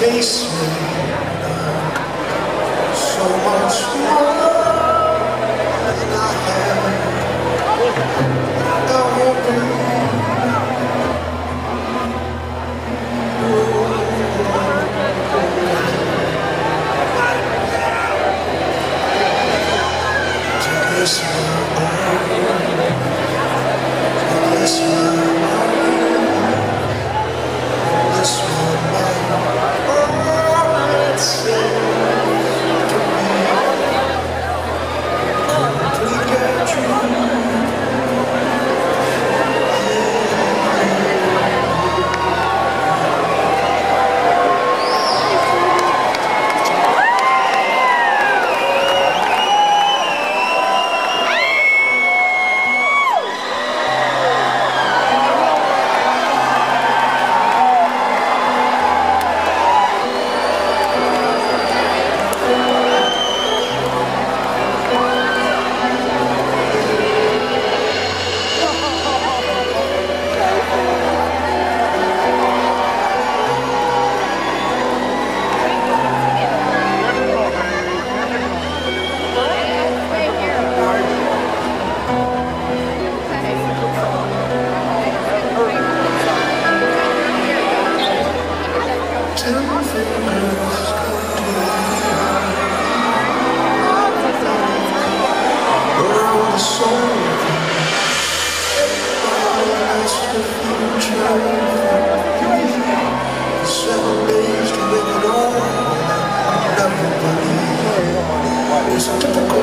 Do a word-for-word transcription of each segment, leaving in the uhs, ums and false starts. Taste me now, so much more than I have ever been. To kiss my own, to kiss my own.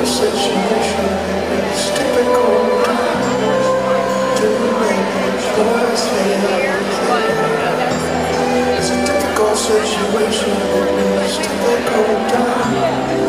Situation, it's difficult time.